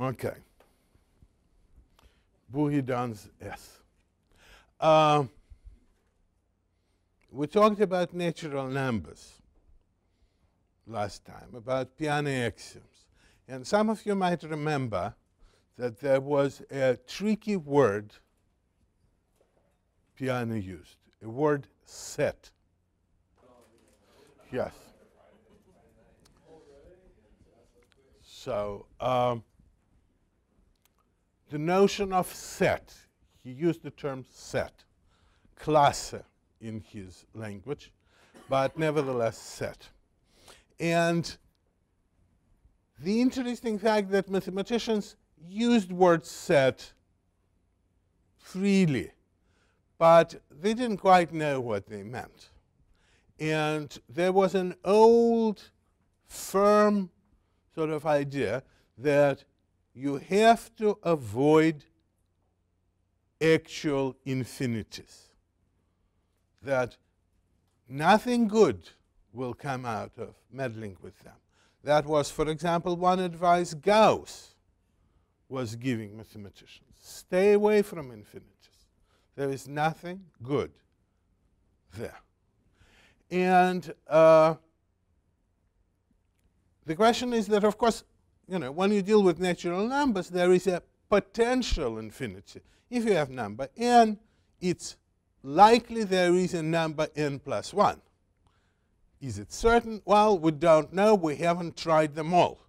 Okay. Buridan's S. We talked about natural numbers last time, about Peano axioms. And some of you might remember that there was a tricky word Peano used, a word set. Yes. So the notion of set, he used the term set, classe in his language, but nevertheless set. And the interesting fact that mathematicians used word set freely, but they didn't quite know what they meant. And there was an old, firm sort of idea that you have to avoid actual infinities, that nothing good will come out of meddling with them. That was, for example, one advice Gauss was giving mathematicians. Stay away from infinities. There is nothing good there. And the question is that, of course, you know, when you deal with natural numbers, there is a potential infinity. If you have number n, it's likely there is a number n plus 1. Is it certain? Well, we don't know. We haven't tried them all.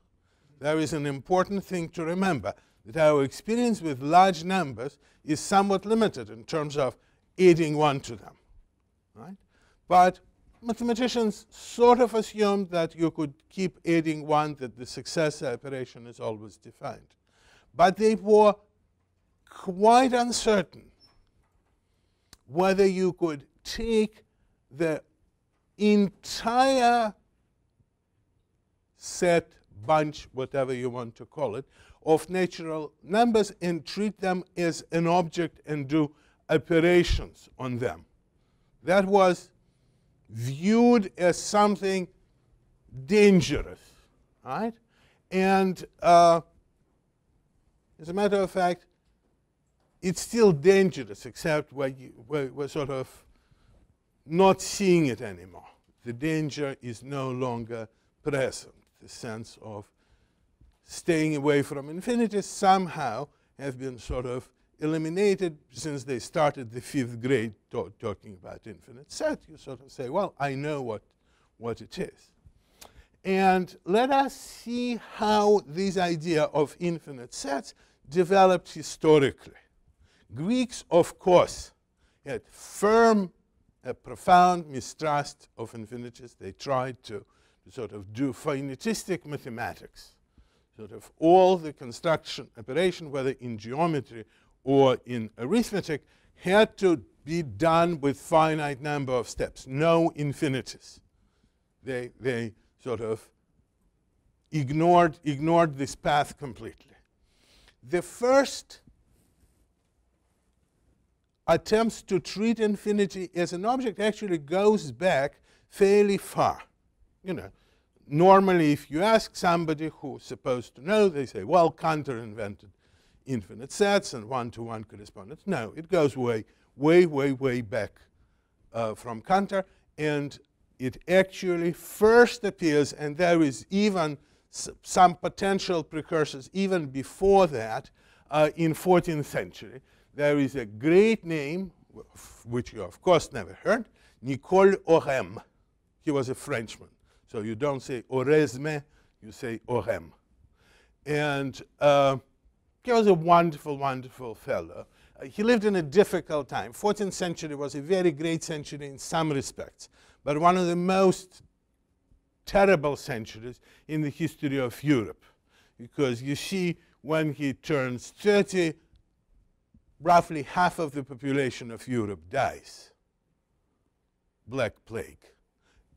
There is an important thing to remember, that our experience with large numbers is somewhat limited in terms of adding 1 to them, right? But mathematicians sort of assumed that you could keep adding 1, that the successor operation is always defined. But they were quite uncertain whether you could take the entire set, bunch, whatever you want to call it, of natural numbers and treat them as an object and do operations on them. That was viewed as something dangerous, right? And as a matter of fact, it's still dangerous, except we're sort of not seeing it anymore. The danger is no longer present. The sense of staying away from infinity somehow have been sort of eliminated since they started the 5th grade talking about infinite set. You sort of say, well, I know what it is. And let us see how this idea of infinite sets developed historically. Greeks, of course, had firm, profound mistrust of infinities. They tried to sort of do finitistic mathematics, sort of all the construction operation, whether in geometry or in arithmetic, had to be done with finite number of steps, no infinities. They sort of ignored this path completely. The first attempts to treat infinity as an object actually goes back fairly far. You know, normally if you ask somebody who's supposed to know, they say, well, Cantor invented infinite sets and one-to-one correspondence. No, it goes way, way, way, way back from Cantor, and it actually first appears, and there is even some potential precursors even before that, in 14th century. There is a great name, which you of course never heard, Nicolas Oresme. He was a Frenchman. So you don't say Oresme, you say Orem. And he was a wonderful, wonderful fellow. He lived in a difficult time. 14th century was a very great century in some respects, but one of the most terrible centuries in the history of Europe. Because you see, when he turns 30, roughly half of the population of Europe dies. Black Plague.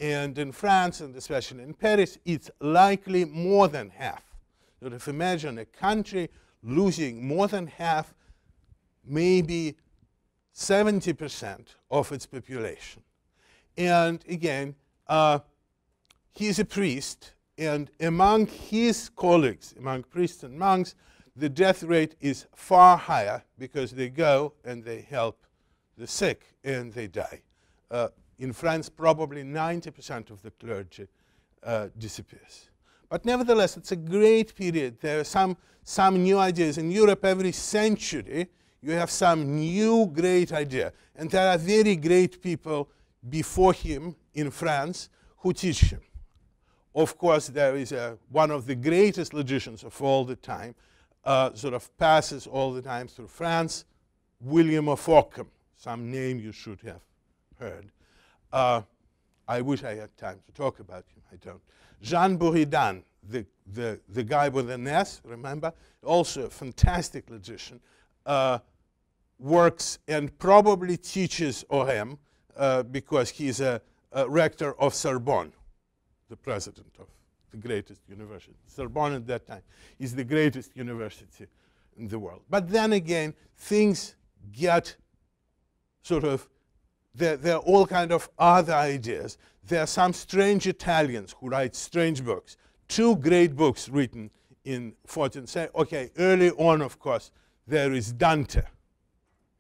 And in France, and especially in Paris, it's likely more than half. So if you imagine a country losing more than half, maybe 70% of its population. And again, he's a priest, and among his colleagues, among priests and monks, the death rate is far higher because they go and they help the sick and they die. In France, probably 90% of the clergy disappears. But nevertheless, it's a great period. There are some new ideas. In Europe, every century, you have some new great idea. And there are very great people before him in France who teach him. Of course, there is one of the greatest logicians of all the time, sort of passes all the time through France, William of Ockham, some name you should have heard. I wish I had time to talk about him, I don't. Jean Buridan, the guy with an S, remember? Also a fantastic logician, works and probably teaches Orem because he's a rector of Sorbonne, the president of the greatest university. Sorbonne at that time is the greatest university in the world. But then again, things get sort of, there are all kind of other ideas. There are some strange Italians who write strange books. Two great books written in 14th century. Okay, early on, of course, there is Dante.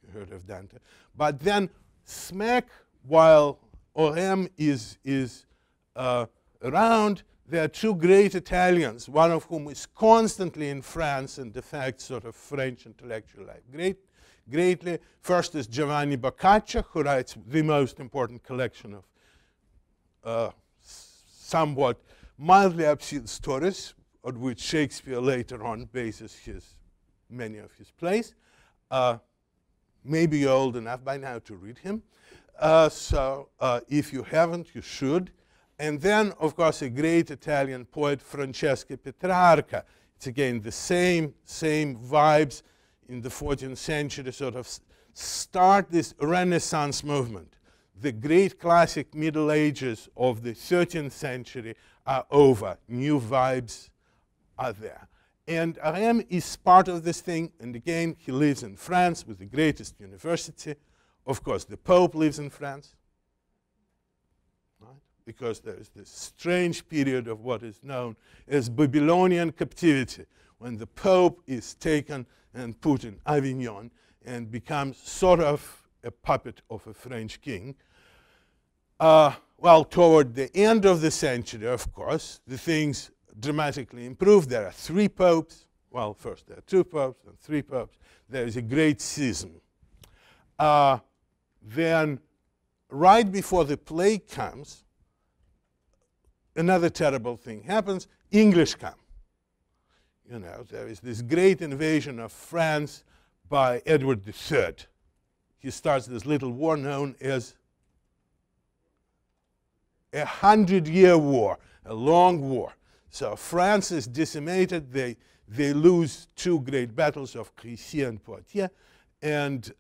You heard of Dante. But then smack, while Orem is around, there are two great Italians, one of whom is constantly in France and affects sort of French intellectual life greatly. First is Giovanni Boccaccio, who writes the most important collection of somewhat mildly obscene stories, on which Shakespeare later on bases many of his plays. Maybe you're old enough by now to read him. So if you haven't, you should. And then, of course, a great Italian poet, Francesco Petrarca. It's again the same vibes in the 14th century, sort of start this Renaissance movement. The great classic Middle Ages of the 13th century are over. New vibes are there. And Orem is part of this thing. And again, he lives in France with the greatest university. Of course, the Pope lives in France, because there is this strange period of what is known as Babylonian captivity, when the Pope is taken and put in Avignon and becomes sort of a puppet of a French king. Well, toward the end of the century, of course, the things dramatically improve. There are three popes. Well, first there are two popes and three popes. There is a great schism. Then, right before the plague comes, another terrible thing happens. English come. You know, there is this great invasion of France by Edward III. He starts this little war known as a 100-year war, a long war. So France is decimated. They lose two great battles of Crécy and Poitiers, and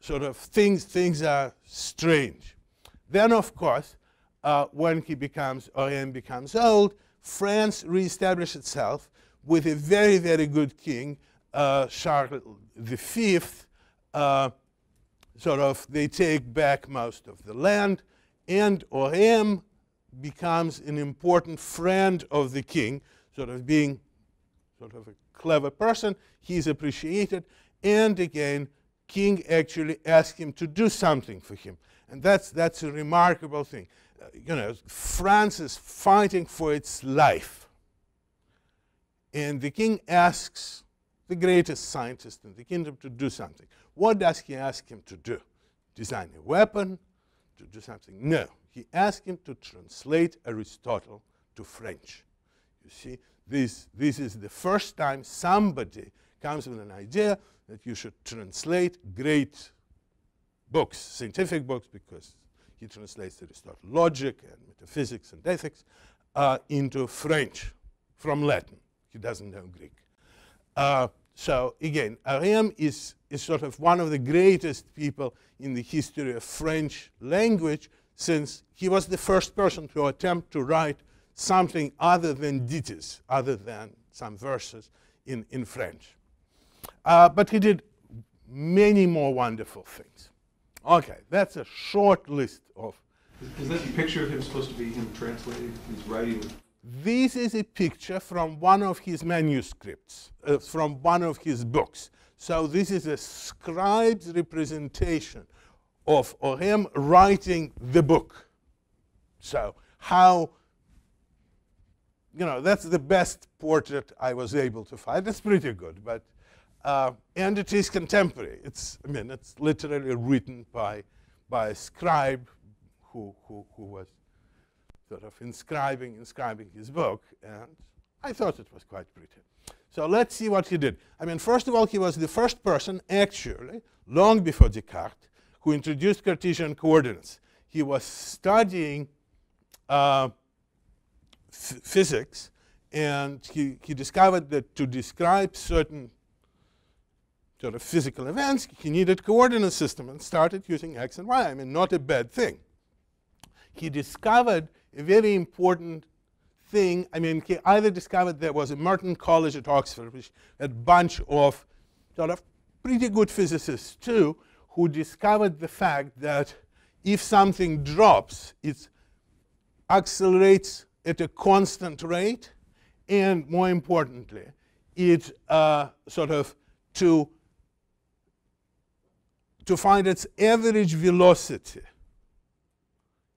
sort of things are strange. Then, of course, when he becomes, Orem becomes old, France reestablishes itself with a very, very good king, Charles V. Sort of, they take back most of the land, and Orem becomes an important friend of the king, sort of being sort of a clever person. He's appreciated, and again, king actually asks him to do something for him. And that's a remarkable thing. You know, France is fighting for its life. And the king asks the greatest scientist in the kingdom to do something. What does he ask him to do? Design a weapon? To do something? No. He asks him to translate Aristotle to French. You see, this is the first time somebody comes with an idea that you should translate great books, scientific books, because he translates Aristotle, logic and metaphysics and ethics, into French from Latin. He doesn't know Greek. So again, Orem is sort of one of the greatest people in the history of French language, since he was the first person to attempt to write something other than ditties, other than some verses in French. But he did many more wonderful things. Okay, that's a short list of. Is that picture of him supposed to be him translating? He's writing This is a picture from one of his manuscripts, from one of his books. So this is a scribe's representation of him writing the book. So how, you know, that's the best portrait I was able to find. It's pretty good, but, and it is contemporary. It's, I mean, it's literally written by a scribe who was sort of inscribing his book, and I thought it was quite pretty. So let's see what he did. I mean, first of all, he was the first person, actually, long before Descartes, who introduced Cartesian coordinates. He was studying physics, and he discovered that to describe certain sort of physical events, he needed coordinate system and started using X and Y. I mean, not a bad thing. He discovered a very important thing. I mean, he either discovered there was a Merton College at Oxford, which had a bunch of sort of pretty good physicists too, who discovered the fact that if something drops, it accelerates at a constant rate, and more importantly, it sort of to find its average velocity.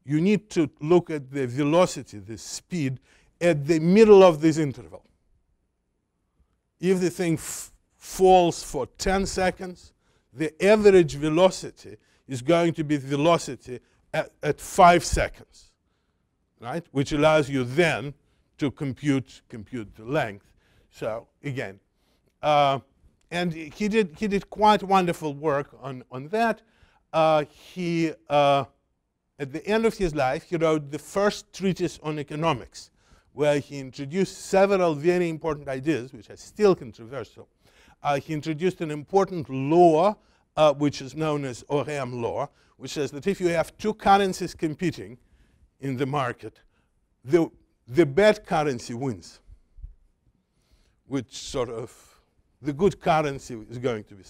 You need to look at the velocity, the speed, at the middle of this interval. If the thing falls for 10 seconds, the average velocity is going to be the velocity at 5 seconds, right? Which allows you then to compute the length. So again, and he did quite wonderful work on that. At the end of his life, he wrote the first treatise on economics, where he introduced several very important ideas, which are still controversial. He introduced an important law, which is known as Oream law, which says that if you have two currencies competing in the market, the bad currency wins, which sort of, the good currency is going to be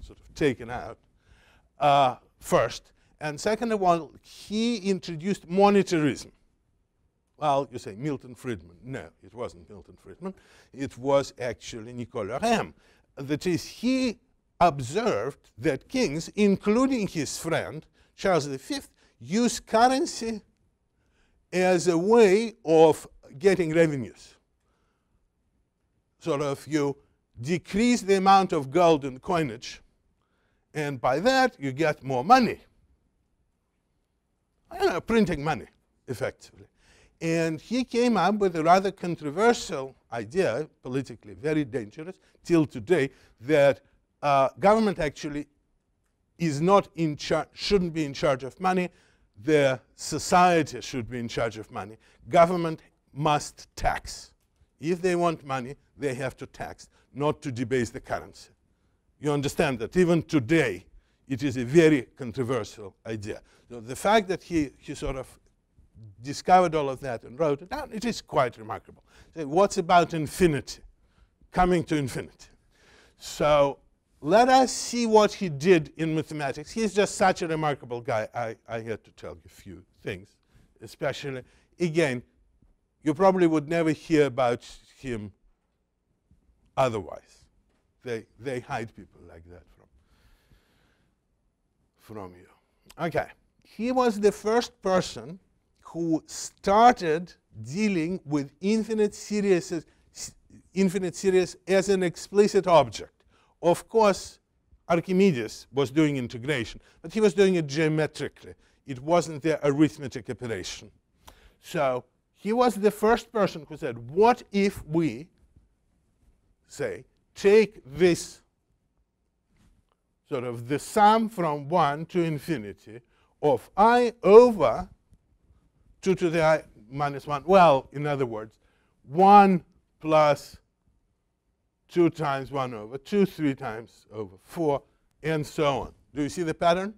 sort of taken out first. And second of all, he introduced monetarism. Well, you say Milton Friedman. No, it wasn't Milton Friedman. It was actually Nicolas Oresme. That is, he observed that kings, including his friend Charles V, use currency as a way of getting revenues. Sort of, you decrease the amount of gold and coinage, and by that you get more money. Printing money, effectively. And he came up with a rather controversial idea, politically very dangerous, till today, that government actually is not in charge, shouldn't be in charge of money. The society should be in charge of money. Government must tax. If they want money, they have to tax, not to debase the currency. You understand that even today, it is a very controversial idea. So the fact that he sort of discovered all of that and wrote it down, it is quite remarkable. So what's about infinity? Coming to infinity. So let us see what he did in mathematics. He's just such a remarkable guy. I had to tell you a few things, especially, again, you probably would never hear about him otherwise. They hide people like that from you. Okay, he was the first person who started dealing with infinite series as an explicit object. Of course, Archimedes was doing integration, but he was doing it geometrically. It wasn't the arithmetic operation. So he was the first person who said, what if we, say, take this sort of the sum from 1 to infinity of I over 2 to the I minus 1. Well, in other words, 1 plus 2 times 1 over 2, 3 times over 4, and so on. Do you see the pattern?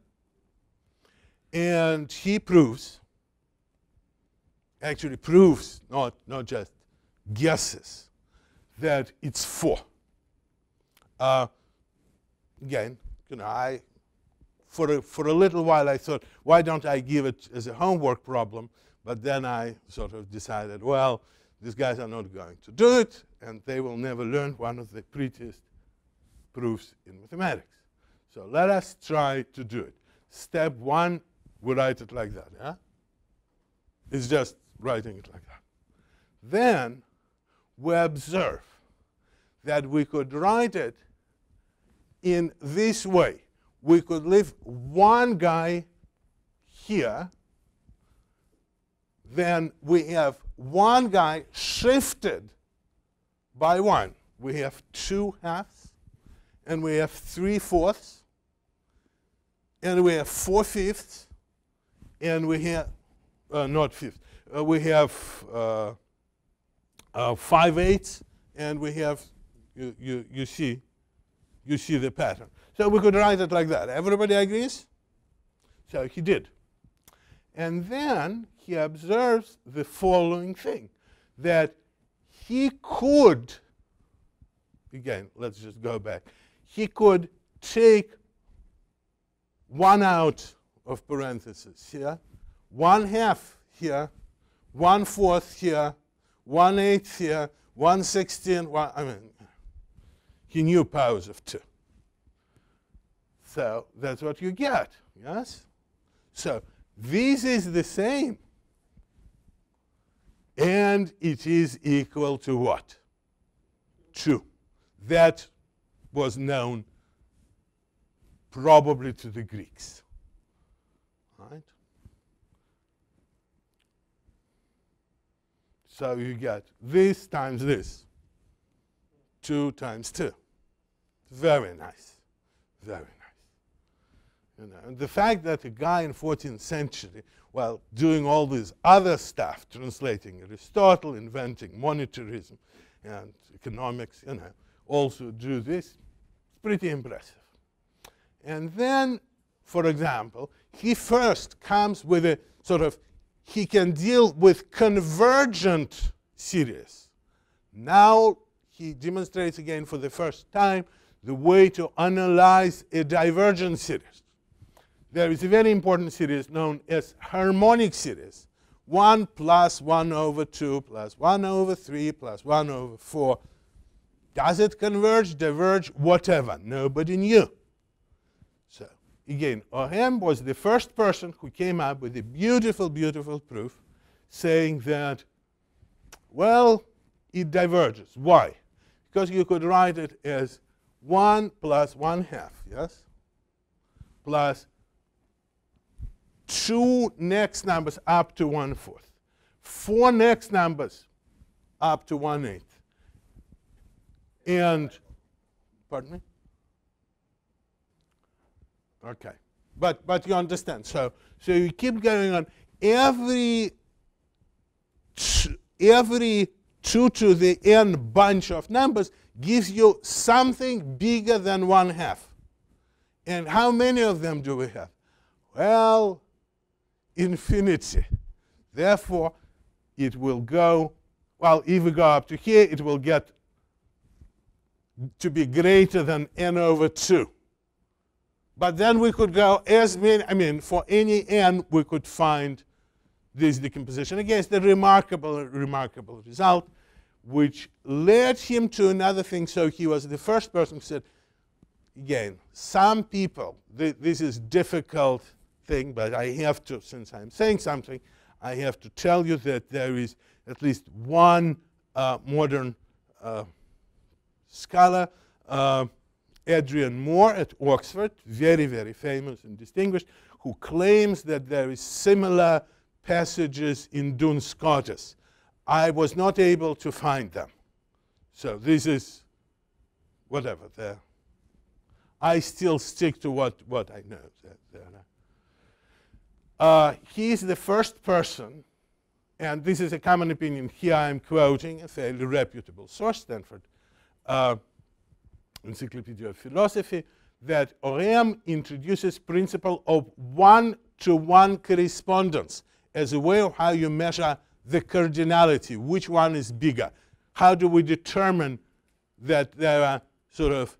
And he proves, actually proves, not just guesses, that it's 4. Again, you know, for a little while I thought, why don't I give it as a homework problem? But then I sort of decided, well, These guys are not going to do it, and they will never learn one of the prettiest proofs in mathematics. So let us try to do it. Step one, we write it like that. Yeah? It's just writing it like that. Then we observe that we could write it in this way. We could leave one guy here. Then we have one guy shifted by one. We have 2/2, and we have 3/4, and we have 4/5, and we have not fifth. We have 5/8, and we have you see the pattern. So we could write it like that. Everybody agrees? So he did, and then he observes the following thing, that he could, again, let's just go back, he could take one out of parentheses here, 1/2 here, 1/4 here, 1/8 here, 1/16, I mean, he knew powers of 2. So that's what you get, yes? So this is the same. And it is equal to what? 2. That was known probably to the Greeks. Right? So you get this times this. 2 times 2. Very nice. Very nice. You know, and the fact that a guy in 14th century, while doing all this other stuff, translating Aristotle, inventing monetarism and economics, you know, also do this, it's pretty impressive. And then, for example, he first comes with a sort of, he can deal with convergent series. Now he demonstrates again for the first time the way to analyze a divergent series. There is a very important series known as harmonic series. 1 plus 1 over 2 plus 1 over 3 plus 1 over 4. Does it converge, diverge, whatever? Nobody knew. So, again, Oresme was the first person who came up with a beautiful, beautiful proof saying that, well, it diverges. Why? Because you could write it as 1 plus 1/2, yes? Plus 2 next numbers up to 1/4, 4 next numbers up to 1/8, and pardon me. Okay, but you understand. So you keep going on. Every 2 to the n bunch of numbers gives you something bigger than 1/2. And how many of them do we have? Well, infinity. Therefore, it will go, well, if we go up to here, it will get to be greater than n over 2. But then we could go as many, I mean, for any n, we could find this decomposition. Again, it's a remarkable, remarkable result, which led him to another thing. So he was the first person who said, again, some people, this is difficult thing, but I have to, since I'm saying something, I have to tell you that there is at least one modern scholar, Adrian Moore at Oxford, very, very famous and distinguished, who claims that there is similar passages in Duns Scotus. I was not able to find them. So this is whatever there. I still stick to what I know. He is the first person, and this is a common opinion. Here I'm quoting a fairly reputable source, Stanford Encyclopedia of Philosophy, that Oresme introduces principle of one-to-one correspondence as a way of how you measure the cardinality, which one is bigger. How do we determine that there are sort of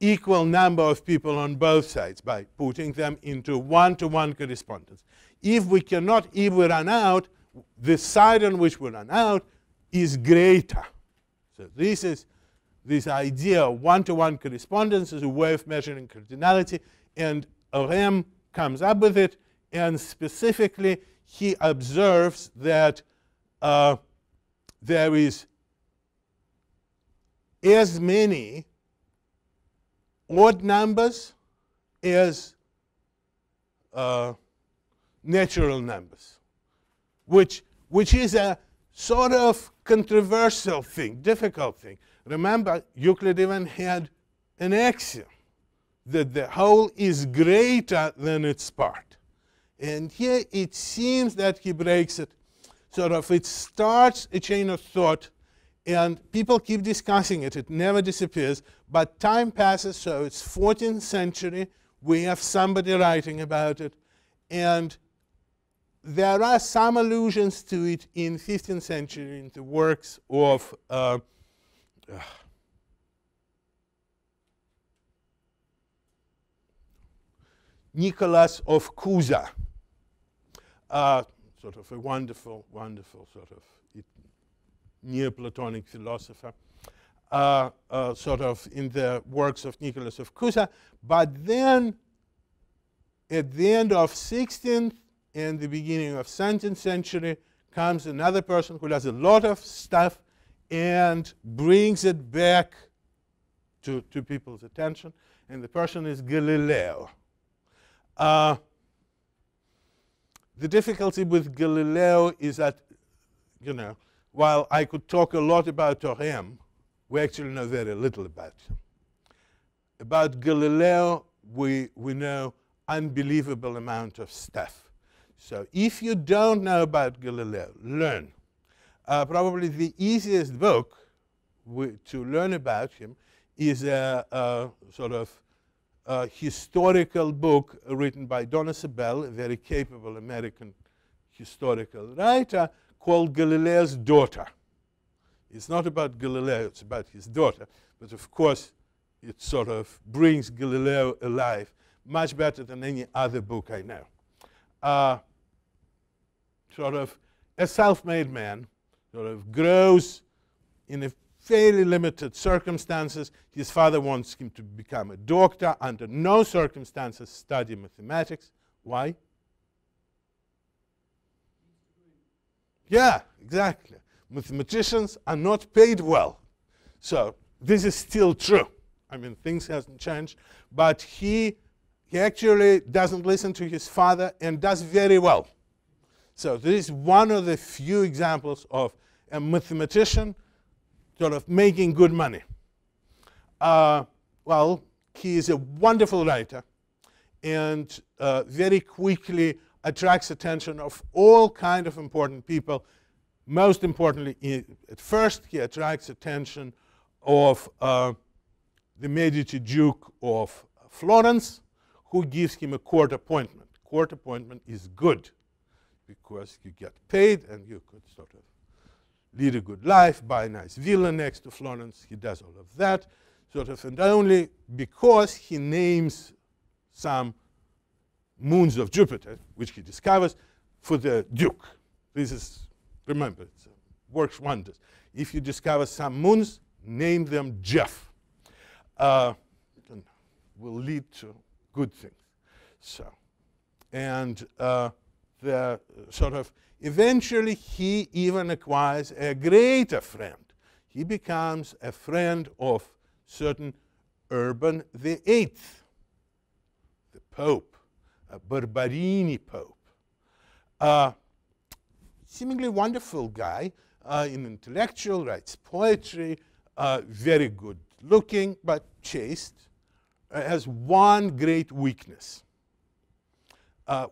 equal number of people on both sides by putting them into one-to-one correspondence. If we run out, the side on which we run out is greater. So this is this idea of one-to-one correspondence as a way of measuring cardinality, and Oresme comes up with it, and specifically he observes that there is as many odd numbers as natural numbers, which is a sort of controversial thing, difficult thing. Remember, Euclid even had an axiom that the whole is greater than its part. And here it seems that he breaks it. Sort of it starts a chain of thought, and people keep discussing it. It never disappears. But time passes, so it's 14th century. We have somebody writing about it. And there are some allusions to it in 15th century in the works of Nicholas of Cusa, sort of a wonderful, wonderful sort of Neoplatonic philosopher, sort of in the works of Nicholas of Cusa. But then at the end of 16th and the beginning of 17th century comes another person who does a lot of stuff and brings it back to people's attention, and the person is Galileo. The difficulty with Galileo is that, you know, while I could talk a lot about Oresme, we actually know very little about him. About Galileo, we know unbelievable amount of stuff. So if you don't know about Galileo, learn. Probably the easiest book to learn about him is a sort of historical book written by Donna Sabel, a very capable American historical writer, called Galileo's Daughter. It's not about Galileo, it's about his daughter. But of course, it sort of brings Galileo alive much better than any other book I know. Sort of a self-made man, sort of grows in a fairly limited circumstances. His father wants him to become a doctor. Under no circumstances study mathematics. Why? Yeah, exactly. Mathematicians are not paid well. So this is still true. I mean, things hasn't changed. But he actually doesn't listen to his father and does very well. So this is one of the few examples of a mathematician sort of making good money. Well, he is a wonderful writer and very quickly attracts attention of all kind of important people. Most importantly, at first, he attracts attention of the Medici Duke of Florence, who gives him a court appointment. Court appointment is good because you get paid and you could sort of lead a good life, buy a nice villa next to Florence. He does all of that, sort of, and only because he names some moons of Jupiter, which he discovers, for the Duke. This is, remember, it works wonders. If you discover some moons, name them Jeff. Will lead to good things. So, and the sort of, eventually, he even acquires a greater friend. He becomes a friend of certain Urban VIII, the Pope, a Barberini Pope. Seemingly wonderful guy, an intellectual, writes poetry, very good looking, but chaste, has one great weakness.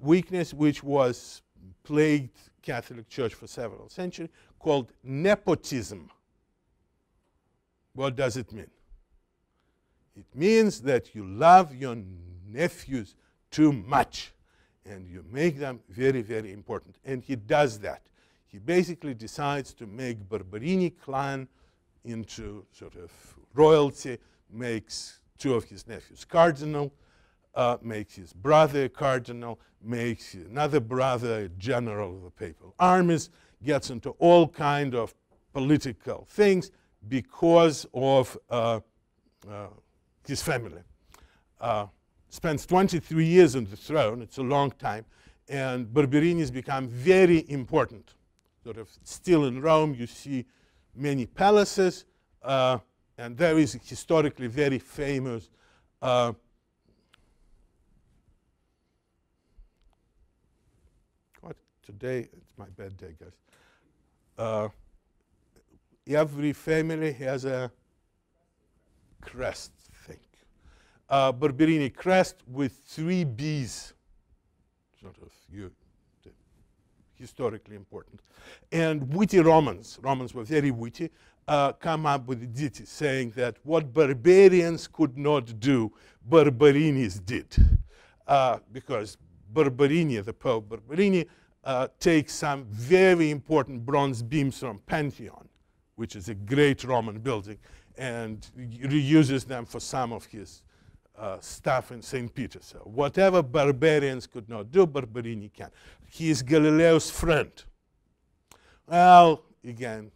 Weakness which was plagued Catholic Church for several centuries, called nepotism. What does it mean? It means that you love your nephews too much and you make them very, very important. And he does that. He basically decides to make Barberini clan into sort of royalty, makes two of his nephews cardinal, makes his brother a cardinal, makes another brother a general of the papal armies, gets into all kind of political things because of his family. Spends 23 years on the throne. It's a long time. And Barberini's become very important. Sort of still in Rome, you see many palaces. And there is a historically very famous today, it's my bad day, guys. Every family has a crest, I think. Barberini crest with 3 Bs. Sort of historically important. And witty Romans, Romans were very witty, come up with a ditty saying that what barbarians could not do, Barbarinis did. Because Barberini, the Pope Barberini, takes some very important bronze beams from Pantheon, which is a great Roman building, and reuses them for some of his stuff in St. Peter. So whatever barbarians could not do, Barberini can. He is Galileo's friend. Well, again,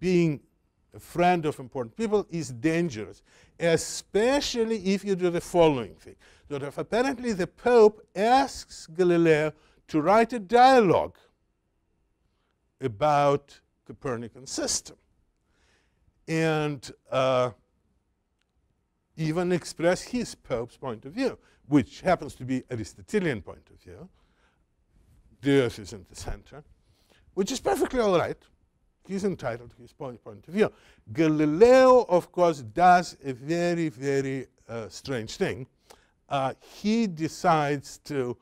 being a friend of important people is dangerous, especially if you do the following thing. That if apparently the Pope asks Galileo to write a dialogue about Copernican system and even express his Pope's point of view, which happens to be Aristotelian point of view. The Earth is in the center, which is perfectly all right. He's entitled to his point of view. Galileo, of course, does a very, very strange thing. He decides to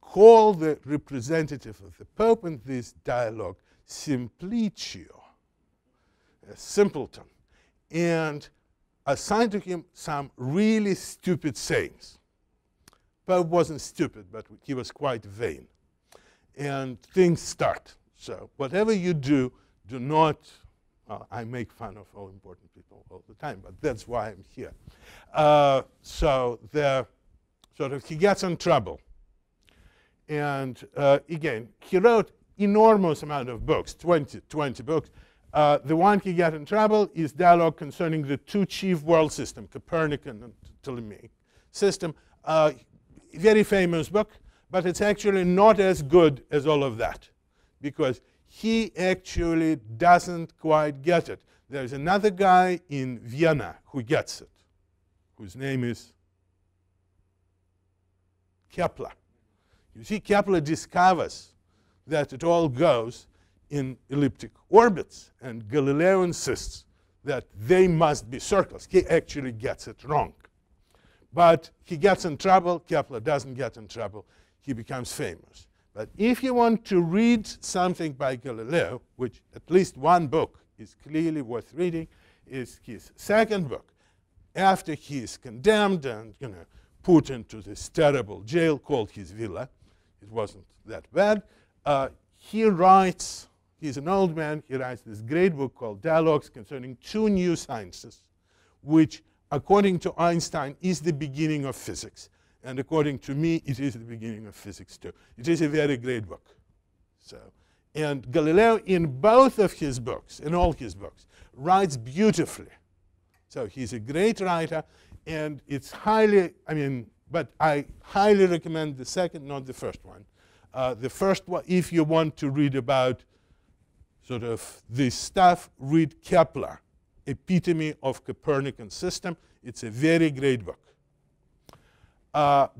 call the representative of the Pope in this dialogue Simplicio, a simpleton, and assign to him some really stupid sayings. Pope wasn't stupid, but he was quite vain. And things start. So whatever you do, do not, I make fun of all important people all the time, but that's why I'm here. So the, sort of, he gets in trouble. And again, he wrote enormous amount of books, 20 books. The one he got in trouble is dialogue concerning the two chief world systems, Copernican and Ptolemaic system. Very famous book, but it's actually not as good as all of that because he actually doesn't quite get it. There's another guy in Vienna who gets it, whose name is Kepler. You see, Kepler discovers that it all goes in elliptic orbits, and Galileo insists that they must be circles. He actually gets it wrong. But he gets in trouble. Kepler doesn't get in trouble. He becomes famous. But if you want to read something by Galileo, which at least one book is clearly worth reading, is his second book. After he is condemned and, you know, put into this terrible jail called his villa, it wasn't that bad, he writes, he's an old man, he writes this great book called Dialogues Concerning Two New Sciences, which according to Einstein is the beginning of physics. And according to me, it is the beginning of physics too. It is a very great book. So, and Galileo in both of his books, in all his books, writes beautifully. So he's a great writer, and it's highly, I mean, but I highly recommend the second, not the first one. The first one, if you want to read about sort of this stuff, read Kepler, Epitome of Copernican System. It's a very great book.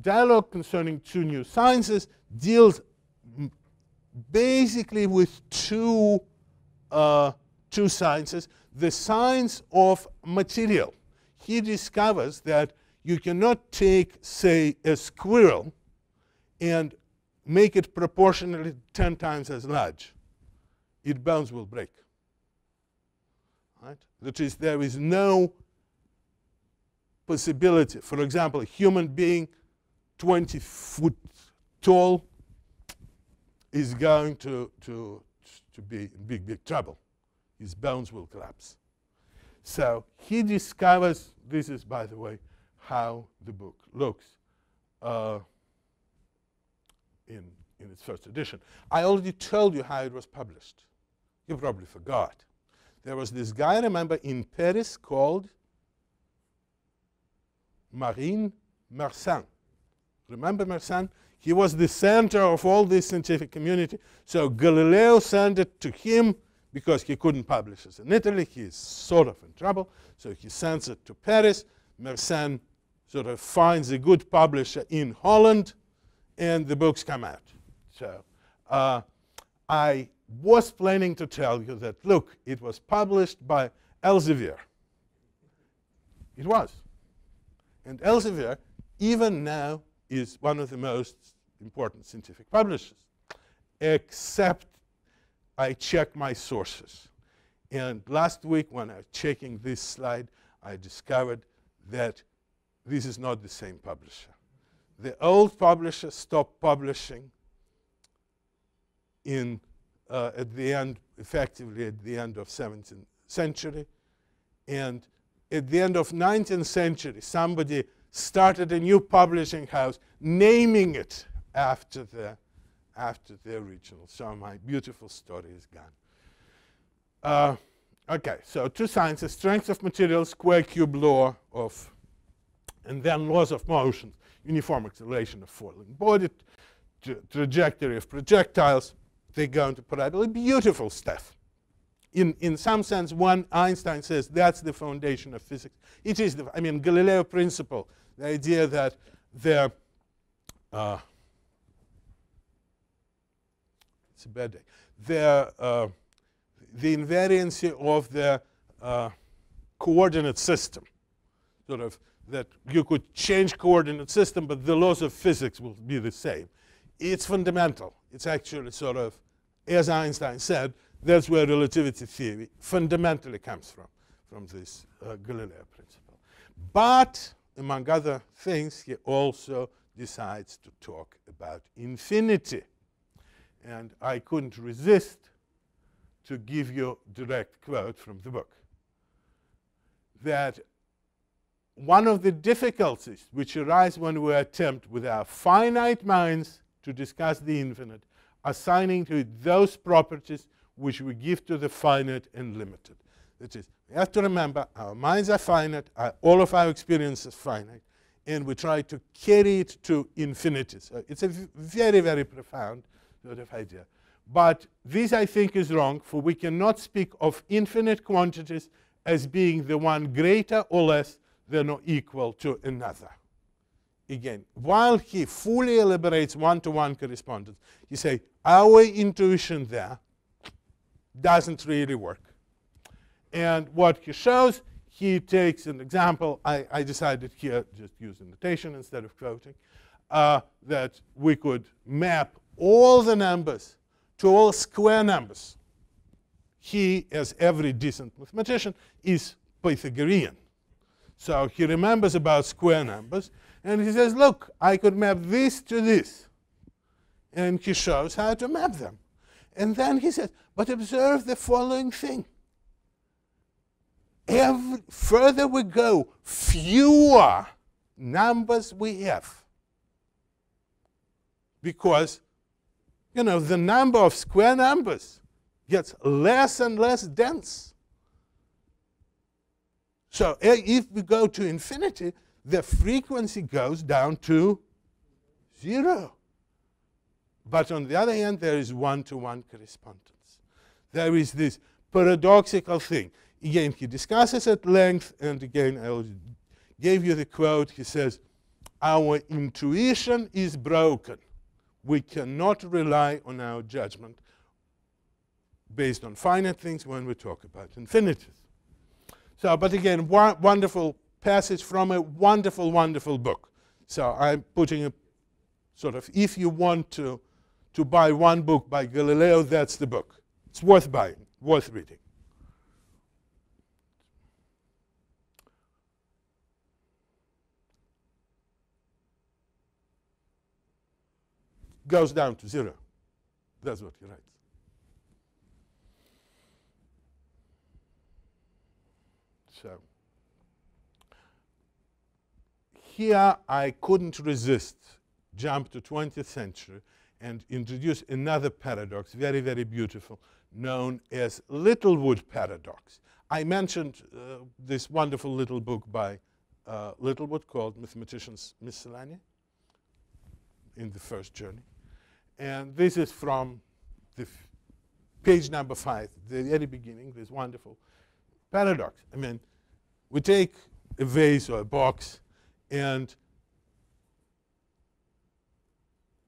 Dialogue Concerning Two New Sciences deals basically with two sciences. The science of material. He discovers that you cannot take, say, a squirrel and make it proportionally 10 times as large. Its bones will break. Right? That is, there is no possibility. For example, a human being 20 foot tall is going to be in big, big trouble. His bones will collapse. So he discovers, this is, by the way, how the book looks. In its first edition. I already told you how it was published. You probably forgot. There was this guy, remember, in Paris called Marin Mersenne. Remember Mersenne? He was the center of all this scientific community. So Galileo sent it to him because he couldn't publish it in Italy. He's sort of in trouble. So he sends it to Paris. Mersenne sort of finds a good publisher in Holland, and the books come out. So I was planning to tell you that, look, it was published by Elsevier. It was. And Elsevier, even now, is one of the most important scientific publishers, except I check my sources. And last week, when I was checking this slide, I discovered that this is not the same publisher. The old publisher stopped publishing in, at the end, effectively at the end of 17th century. And at the end of 19th century, somebody started a new publishing house, naming it after the original. So my beautiful story is gone. Okay, so two sciences, strength of materials, square-cube law of, and then laws of motion, uniform acceleration of falling body, trajectory of projectiles. They go into parallel, beautiful stuff. In some sense, one Einstein says that's the foundation of physics. It is the, I mean, Galileo principle, the idea that the, it's a bad day, the invariancy of the coordinate system, sort of that you could change coordinate system, but the laws of physics will be the same. It's fundamental. It's actually sort of, as Einstein said, that's where relativity theory fundamentally comes from this Galileo principle. But among other things, he also decides to talk about infinity. And I couldn't resist to give you a direct quote from the book, that one of the difficulties which arise when we attempt with our finite minds to discuss the infinite, assigning to it those properties which we give to the finite and limited. That is, we have to remember our minds are finite, all of our experience is finite, and we try to carry it to infinity. So it's a very, very profound sort of idea. But this, I think, is wrong, for we cannot speak of infinite quantities as being the one greater or less than or equal to another. Again, while he fully elaborates one-to-one correspondence, he says, our intuition there doesn't really work. And what he shows, he takes an example. I decided here, just use annotation instead of quoting, that we could map all the numbers to all square numbers. He, as every decent mathematician, is Pythagorean. So he remembers about square numbers. And he says, look, I could map this to this. And he shows how to map them. And then he says, but observe the following thing. Further we go, fewer numbers we have. Because, you know, the number of square numbers gets less and less dense. So if we go to infinity, the frequency goes down to zero. But on the other hand, there is one-to-one correspondence. There is this paradoxical thing. Again, he discusses at length, and again, I gave you the quote. He says, our intuition is broken. We cannot rely on our judgment based on finite things when we talk about infinities. So, but again, wonderful passage from a wonderful, wonderful book. So I'm putting a sort of, if you want to buy one book by Galileo, that's the book. It's worth buying, worth reading. Goes down to zero. That's what he writes. So here, I couldn't resist, jump to 20th century and introduce another paradox, very, very beautiful, known as Littlewood paradox. I mentioned this wonderful little book by Littlewood called Mathematician's Miscellany in the first journey. And this is from the page number 5, the very beginning, this wonderful paradox. I mean, we take a vase or a box, and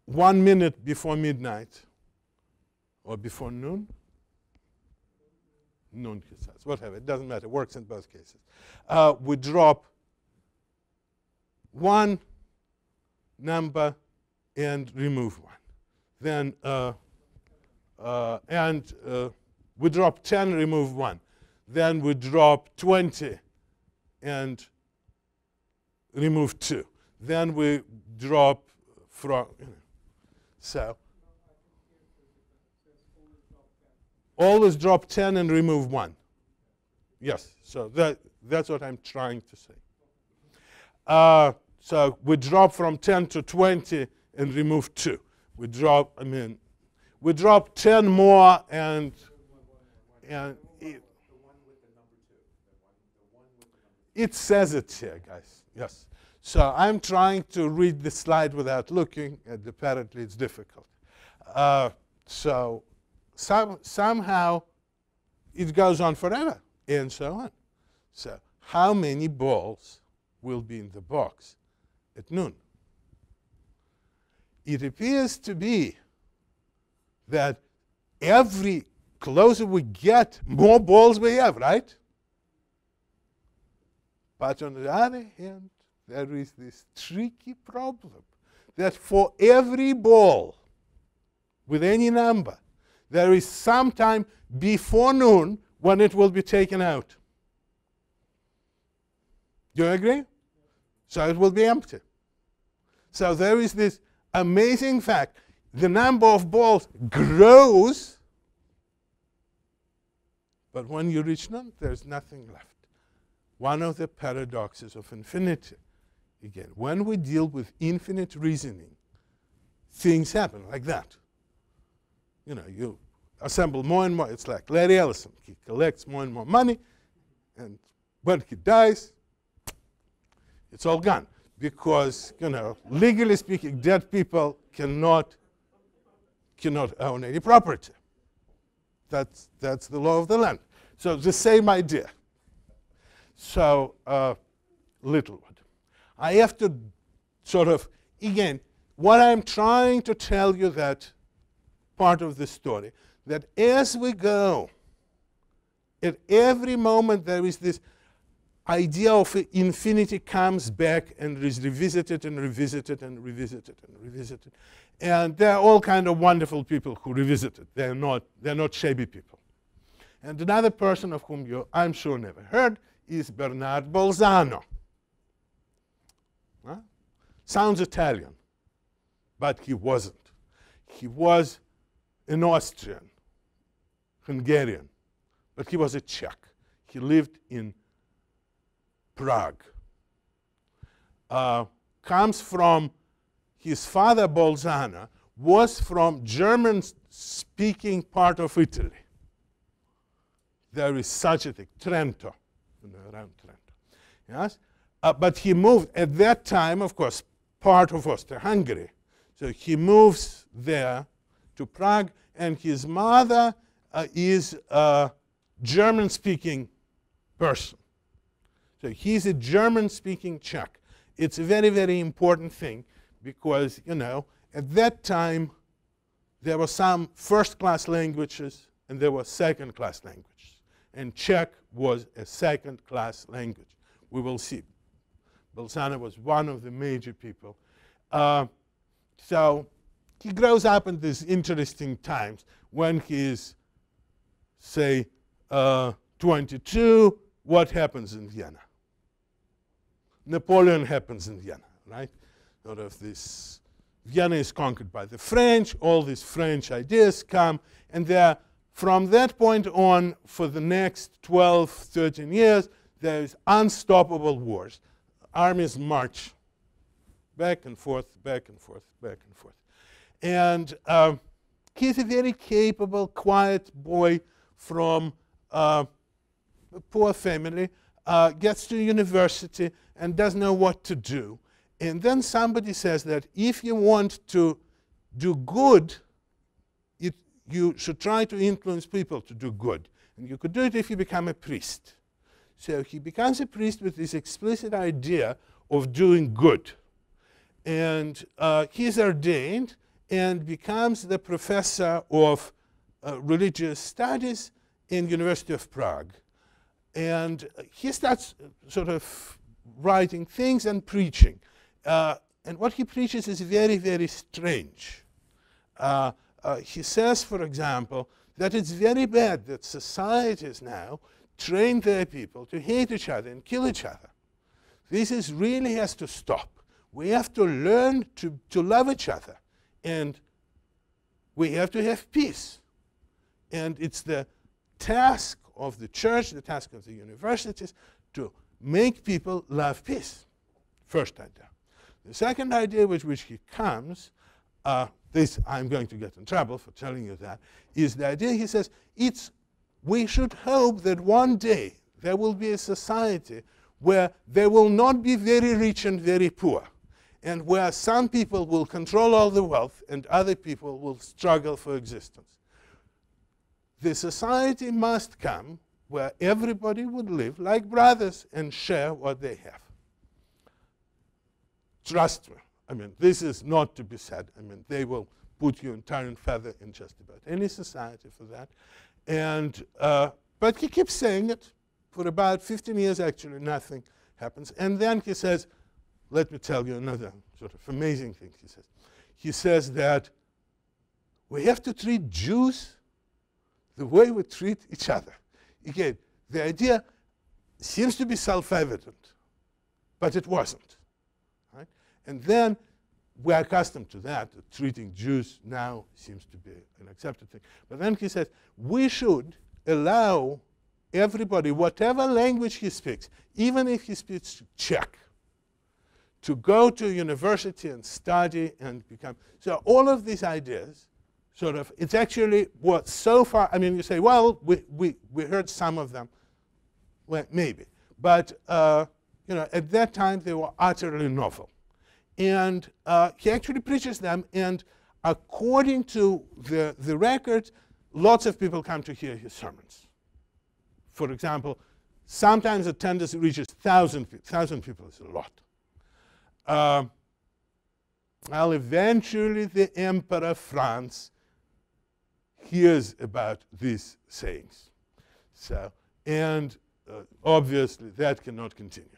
1 minute before midnight or before noon, whatever, it doesn't matter, works in both cases. We drop one number and remove one. Then we drop 10, remove one. Then we drop 20 and remove 2. Then we drop from, you know, so always drop 10 and remove 1. Yes, so that's what I'm trying to say. So we drop from 10 to 20 and remove 2. We drop, I mean, we drop 10 more and it says it here, guys. Yes. So I'm trying to read the slide without looking, and apparently it's difficult. So somehow it goes on forever, and so on. So how many balls will be in the box at noon? It appears to be that every closer we get, more balls we have, right? But on the other hand, there is this tricky problem that for every ball with any number, there is some time before noon when it will be taken out. Do you agree? So it will be empty. So there is this amazing fact. The number of balls grows, but when you reach noon, there's nothing left. One of the paradoxes of infinity. Again, when we deal with infinite reasoning, things happen like that. You know, you assemble more and more. It's like Larry Ellison. He collects more and more money, and when he dies, it's all gone. Because, you know, legally speaking, dead people cannot own any property. That's the law of the land. So the same idea. So, Littlewood. I have to sort of, again, what I'm trying to tell you, that part of the story, that as we go, at every moment there is this idea of infinity comes back and is revisited and revisited and revisited and revisited. And there are all kind of wonderful people who revisit it. They're not shabby people. And another person of whom you, I'm sure, never heard is Bernard Bolzano. Huh? Sounds Italian, but he wasn't. He was an Austrian, Hungarian, but he was a Czech. He lived in Prague. Comes from, his father Bolzano was from German-speaking part of Italy. There is such a thing, Trento. Around Trento. Yes? But he moved at that time, of course, part of Austria-Hungary. So he moves there to Prague, and his mother is a German-speaking person. So he's a German-speaking Czech. It's a very, very important thing because, you know, at that time there were some first-class languages and there were second-class languages. And Czech was a second-class language. We will see. Bolzano was one of the major people. So he grows up in these interesting times when he is, say, 22. What happens in Vienna? Napoleon happens in Vienna, right? Sort of this, Vienna is conquered by the French. All these French ideas come, and they're, from that point on, for the next 12, 13 years, there is unstoppable wars. Armies march back and forth, back and forth, back and forth. And He's a very capable, quiet boy from a poor family, gets to university and doesn't know what to do. And then somebody says that if you want to do good, you should try to influence people to do good. And you could do it if you become a priest. So he becomes a priest with this explicit idea of doing good. And he's ordained and becomes the professor of religious studies in University of Prague. And he starts sort of writing things and preaching. And what he preaches is very, very strange. He says, for example, that it's very bad that societies now train their people to hate each other and kill each other. This is really has to stop. We have to learn to love each other, and we have to have peace. And it's the task of the church, the task of the universities, to make people love peace. First idea. The second idea with which he comes, this I'm going to get in trouble for telling you that, is the idea, he says, we should hope that one day there will be a society where there will not be very rich and very poor, and where some people will control all the wealth and other people will struggle for existence. The society must come where everybody would live like brothers and share what they have. Trust me. I mean, this is not to be said. I mean, they will put you in tar and feather in just about any society for that. And, but he keeps saying it for about 15 years, actually, nothing happens. And then he says, let me tell you another sort of amazing thing he says. He says that we have to treat Jews the way we treat each other. Again, the idea seems to be self-evident, but it wasn't. And then we're accustomed to that. Treating Jews now seems to be an accepted thing. But then he says, we should allow everybody, whatever language he speaks, even if he speaks Czech, to go to university and study and become. So all of these ideas, sort of, it's actually what so far, I mean, you say, well, we heard some of them. Well, maybe. But you know, at that time, they were utterly novel. And he actually preaches them, and according to the record, lots of people come to hear his sermons. For example, sometimes attendance reaches 1,000 people is a lot. Well, eventually the Emperor Franz hears about these sayings. So, and obviously that cannot continue.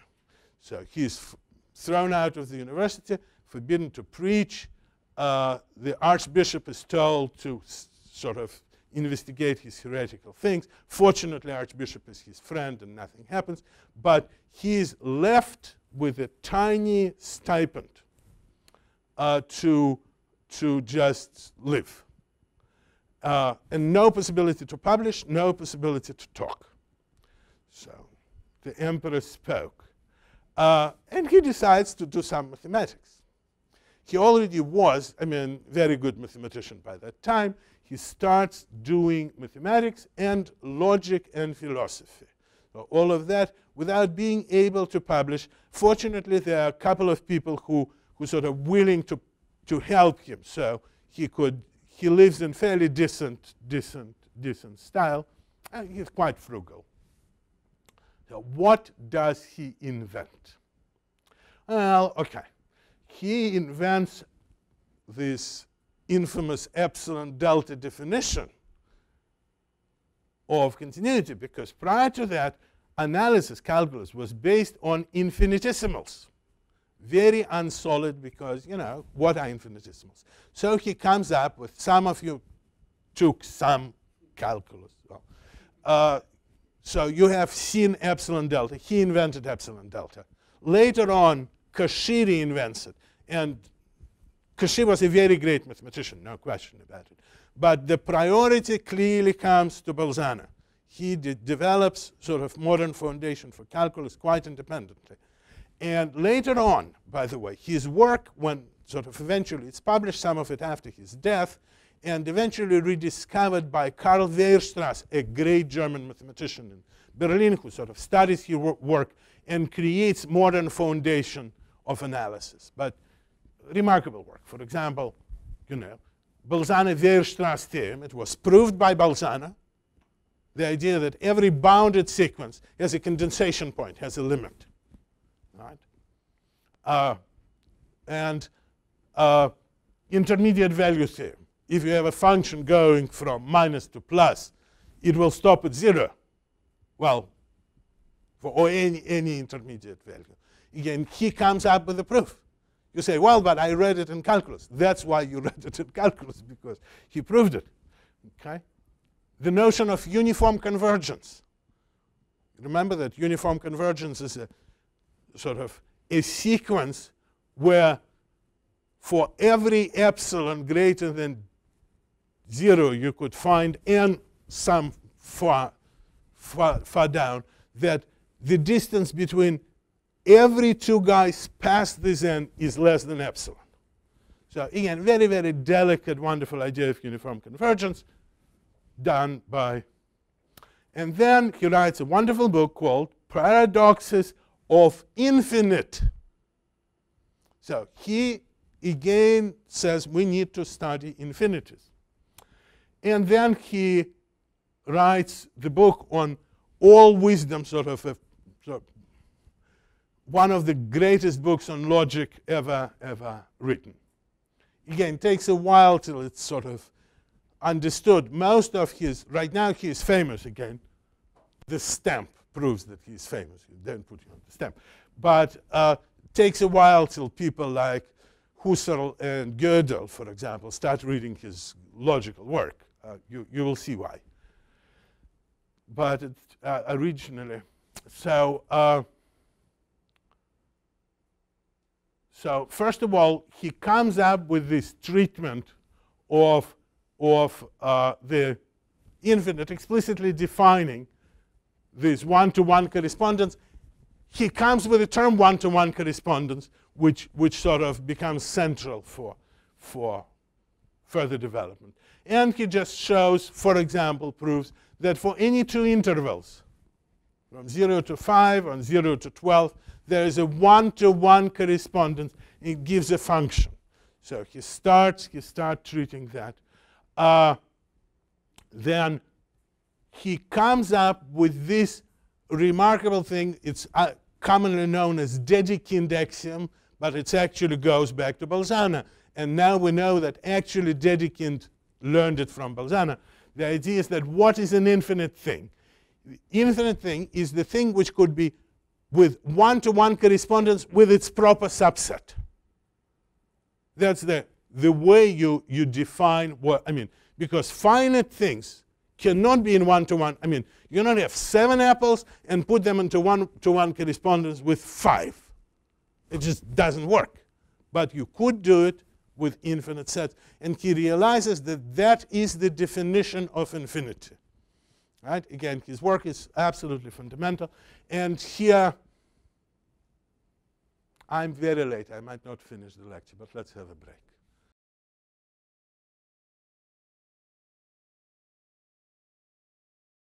So he's thrown out of the university, forbidden to preach. The archbishop is told to sort of investigate his heretical things. Fortunately, archbishop is his friend and nothing happens. But he is left with a tiny stipend to just live. And no possibility to publish, no possibility to talk. So the emperor spoke. And he decides to do some mathematics. He already was, I mean, very good mathematician by that time. He starts doing mathematics and logic and philosophy. So all of that without being able to publish. Fortunately, there are a couple of people who sort of willing to help him. So he lives in fairly decent style. And he's quite frugal. So what does he invent? Well, okay. He invents this infamous epsilon delta definition of continuity, because prior to that, analysis calculus was based on infinitesimals. Very unsolid because, you know, what are infinitesimals? So he comes up with, some of you took some calculus. So you have seen epsilon delta. He invented epsilon delta. Later on, Cauchy invents it. And Cauchy was a very great mathematician, no question about it. But the priority clearly comes to Bolzano. He develops sort of modern foundation for calculus quite independently. And later on, by the way, his work, when sort of eventually it's published, some of it after his death, and eventually rediscovered by Karl Weierstrass, a great German mathematician in Berlin, who sort of studies his work and creates modern foundation of analysis. But remarkable work. For example, Bolzano-Weierstrass theorem. It was proved by Bolzano. The idea that every bounded sequence has a condensation point, has a limit. All right? Intermediate value theorem. If you have a function going from minus to plus, it will stop at zero. Well, or any intermediate value. Again, he comes up with a proof. You say, well, but I read it in calculus. That's why you read it in calculus, because he proved it. Okay? The notion of uniform convergence. Remember that uniform convergence is a sort of a sequence where for every epsilon greater than zero, you could find n some far down that the distance between every two guys past this end is less than epsilon. So again, very, very delicate, wonderful idea of uniform convergence done by. And then he writes a wonderful book called Paradoxes of Infinite. So he again says we need to study infinities. And then he writes the book on all wisdom, one of the greatest books on logic ever written. Again, it takes a while till it's sort of understood. Most of his, right now he is famous again. The stamp proves that he's famous. You don't put you on the stamp. But it takes a while till people like Husserl and Gödel, for example, start reading his logical work. You will see why. But originally, so first of all, he comes up with this treatment of the infinite, explicitly defining this one-to-one correspondence. He comes with the term one-to-one correspondence, which sort of becomes central for further development. And he just shows, for example, proves that for any two intervals, from 0 to 5 and 0 to 12, there is a one-to-one correspondence. It gives a function. So he starts treating that. Then he comes up with this remarkable thing. It's commonly known as Dedekind axiom, but it actually goes back to Bolzano. And now we know that actually Dedekind learned it from Bolzano. The idea is that what is an infinite thing? The infinite thing is the thing which could be with one-to-one correspondence with its proper subset. That's the way you define what, because finite things cannot be in one-to-one. You don't have 7 apples and put them into one-to-one correspondence with 5. It just doesn't work. But you could do it with infinite sets. And he realizes that that is the definition of infinity. Right? Again, his work is absolutely fundamental. And here, I'm very late. I might not finish the lecture, but let's have a break.